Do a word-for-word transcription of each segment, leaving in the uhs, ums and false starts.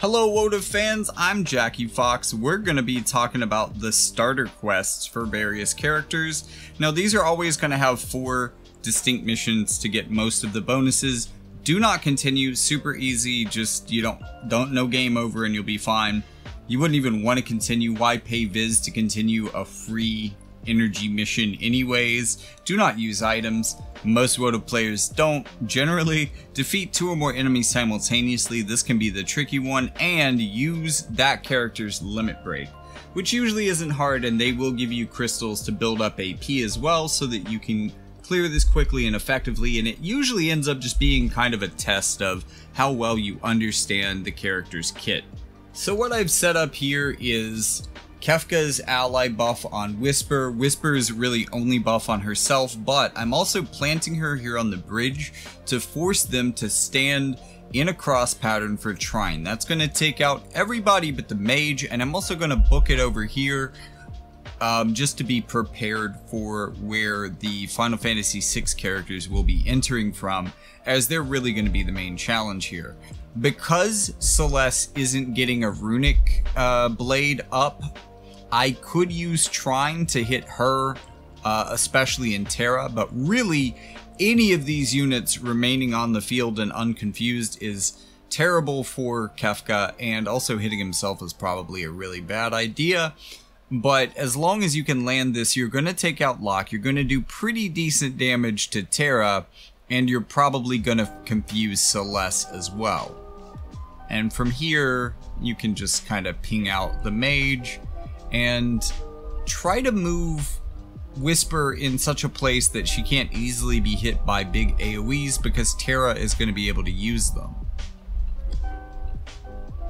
Hello WotV fans, I'm Jackie Fox. We're going to be talking about the starter quests for various characters. Now these are always going to have four distinct missions to get most of the bonuses. Do not continue, super easy, just you don't, don't no game over and you'll be fine. You wouldn't even want to continue, why pay Viz to continue a free energy mission anyways? Do not use items. Most WotV players don't. Generally, defeat two or more enemies simultaneously, this can be the tricky one, and use that character's limit break, which usually isn't hard, and they will give you crystals to build up A P as well so that you can clear this quickly and effectively, and it usually ends up just being kind of a test of how well you understand the character's kit. So what I've set up here is Kefka's ally buff on Whisper. Whisper is really only buff on herself, but I'm also planting her here on the bridge to force them to stand in a cross pattern for Trine. That's going to take out everybody but the mage, and I'm also going to book it over here um, just to be prepared for where the Final Fantasy six characters will be entering from, as they're really going to be the main challenge here. Because Celeste isn't getting a runic uh, blade up, I could use Trine to hit her, uh, especially in Terra, but really any of these units remaining on the field and unconfused is terrible for Kefka, and also hitting himself is probably a really bad idea. But as long as you can land this, you're going to take out Locke, you're going to do pretty decent damage to Terra, and you're probably going to confuse Celeste as well. And from here, you can just kind of ping out the mage and try to move Whisper in such a place that she can't easily be hit by big AoEs, because Terra is going to be able to use them.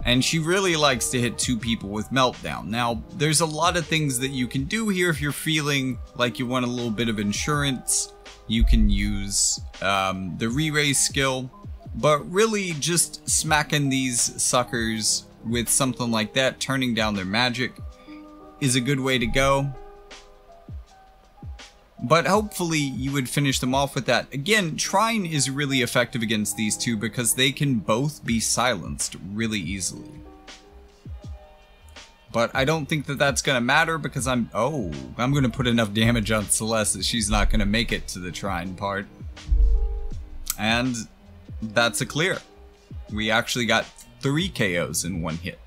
And she really likes to hit two people with Meltdown. Now, there's a lot of things that you can do here if you're feeling like you want a little bit of insurance. You can use um, the Reraise skill, but really just smacking these suckers with something like that, turning down their magic, is a good way to go. But hopefully you would finish them off with that. Again, Trine is really effective against these two because they can both be silenced really easily. But I don't think that that's going to matter because I'm... Oh, I'm going to put enough damage on Celeste that she's not going to make it to the Trine part. And that's a clear. We actually got three K Os in one hit.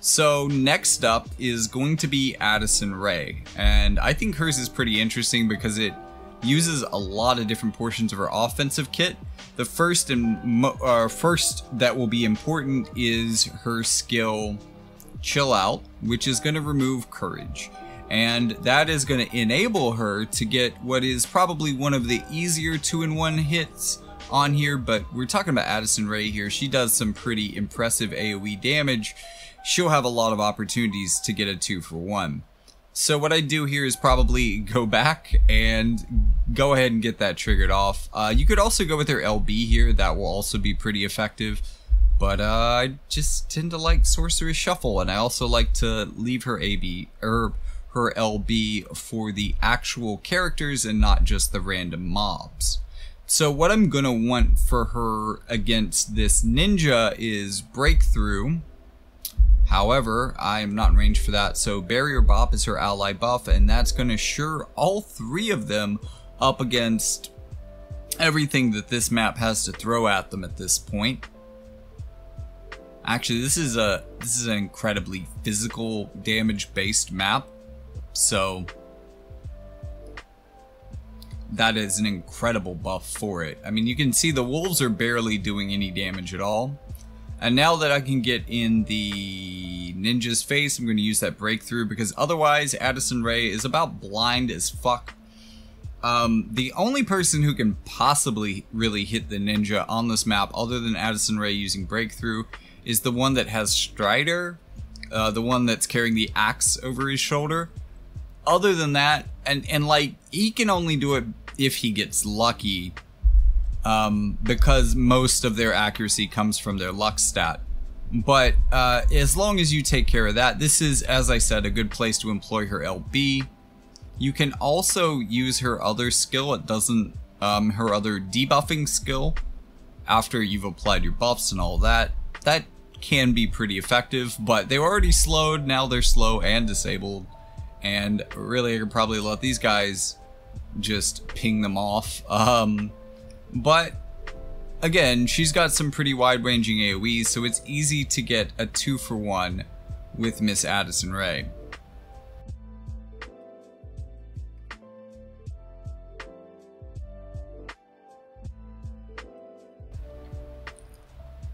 So next up is going to be Addison Rae, and I think hers is pretty interesting because it uses a lot of different portions of her offensive kit. The first and uh, first that will be important is her skill Chill Out, which is going to remove courage, and that is going to enable her to get what is probably one of the easier two-in-one hits on here. But we're talking about Addison Rae here. She does some pretty impressive AoE damage. She'll have a lot of opportunities to get a two for one. So what I do here is probably go back and go ahead and get that triggered off. Uh, you could also go with her L B here. That will also be pretty effective. But uh, I just tend to like Sorcery Shuffle, and I also like to leave her A B or her L B for the actual characters and not just the random mobs. So what I'm gonna want for her against this ninja is Breakthrough. However, I am not in range for that, so Barrier Bop is her ally buff, and that's going to sure all three of them up against everything that this map has to throw at them at this point. Actually, this is a this is an incredibly physical damage-based map, so that is an incredible buff for it. I mean, you can see the wolves are barely doing any damage at all. And now that I can get in the ninja's face, I'm going to use that Breakthrough, because otherwise Addison Rae is about blind as fuck. Um, the only person who can possibly really hit the ninja on this map, other than Addison Rae using Breakthrough, is the one that has Strider, uh, the one that's carrying the axe over his shoulder. Other than that, and, and like, he can only do it if he gets lucky. Um, because most of their accuracy comes from their luck stat. But uh, as long as you take care of that, this is, as I said, a good place to employ her L B. You can also use her other skill. It doesn't, um, her other debuffing skill, after you've applied your buffs and all that. that can be pretty effective, but they were already slowed, now they're slow and disabled, and really I could probably let these guys just ping them off. Um, but again, she's got some pretty wide-ranging AoEs, so it's easy to get a two for one with Miss Addison Rae.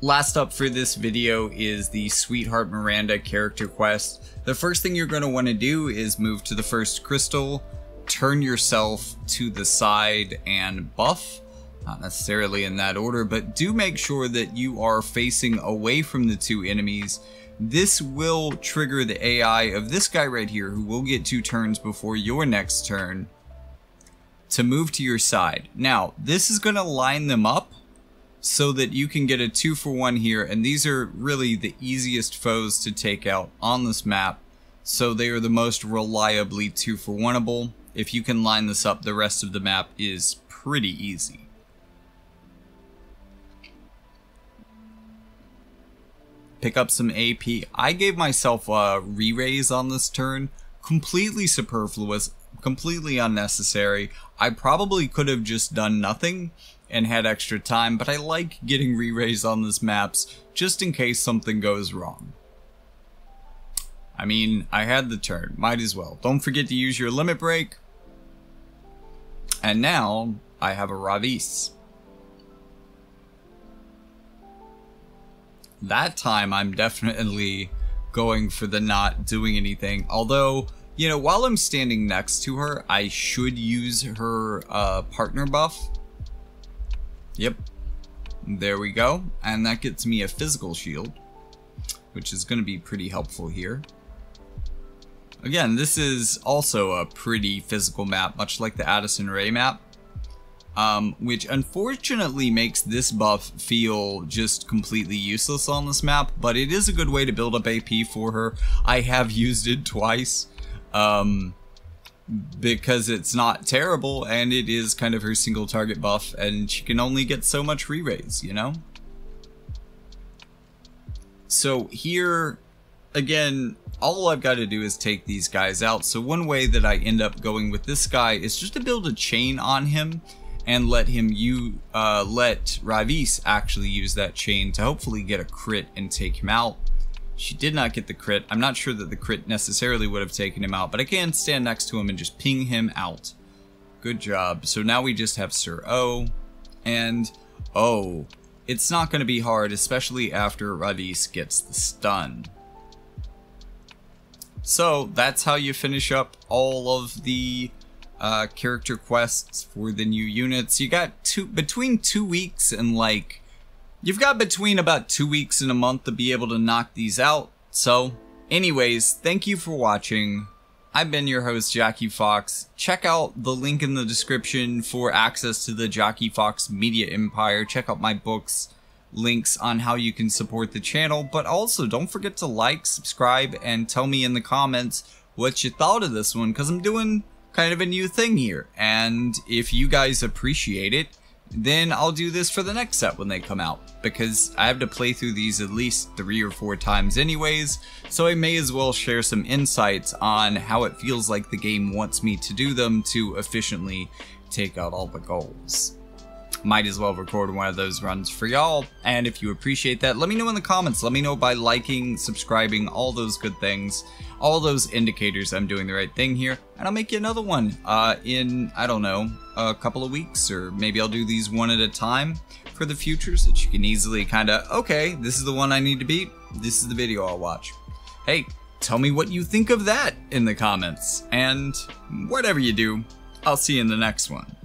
Last up for this video is the Sweetheart Miranda character quest. The first thing you're going to want to do is move to the first crystal, turn yourself to the side and buff. Not necessarily in that order, but do make sure that you are facing away from the two enemies. This will trigger the A I of this guy right here, who will get two turns before your next turn, to move to your side. Now, this is going to line them up so that you can get a two for one here, and these are really the easiest foes to take out on this map, so they are the most reliably two for oneable. If you can line this up, the rest of the map is pretty easy. Pick up some A P. I gave myself a Reraise on this turn, completely superfluous, completely unnecessary. I probably could have just done nothing and had extra time, but I like getting Reraise on this maps just in case something goes wrong. I mean, I had the turn, might as well. Don't forget to use your limit break. And now I have a Ravis. That time I'm definitely going for the not doing anything, although, you know, while I'm standing next to her, I should use her uh, partner buff. Yep, there we go, and that gets me a physical shield, which is going to be pretty helpful here. Again, this is also a pretty physical map, much like the Addison Rae map, um, which unfortunately makes this buff feel just completely useless on this map, but it is a good way to build up A P for her. I have used it twice, um, because it's not terrible, and it is kind of her single target buff, and she can only get so much Reraise, you know? So here, again, all I've got to do is take these guys out. So one way that I end up going with this guy is just to build a chain on him and let him you uh, let Ravis actually use that chain to hopefully get a crit and take him out. She did not get the crit. I'm not sure that the crit necessarily would have taken him out, but I can stand next to him and just ping him out. Good job. So now we just have Sir O. And, oh, it's not going to be hard, especially after Ravis gets the stun. So that's how you finish up all of the uh, character quests for the new units. You got two between two weeks and like... You've got between about two weeks and a month to be able to knock these out. So, anyways, thank you for watching. I've been your host, Jackie Fox. Check out the link in the description for access to the Jackie Fox Media Empire. Check out my books, links on how you can support the channel. But also, don't forget to like, subscribe, and tell me in the comments what you thought of this one, because I'm doing kind of a new thing here. And if you guys appreciate it, then I'll do this for the next set when they come out, because I have to play through these at least three or four times anyways, so I may as well share some insights on how it feels like the game wants me to do them to efficiently take out all the goals. Might as well record one of those runs for y'all, and if you appreciate that, let me know in the comments. Let me know by liking, subscribing, all those good things, all those indicators I'm doing the right thing here, and I'll make you another one uh, in, I don't know, a couple of weeks, or maybe I'll do these one at a time for the future so that you can easily kind of, okay, this is the one I need to beat, this is the video I'll watch. Hey, tell me what you think of that in the comments, and whatever you do, I'll see you in the next one.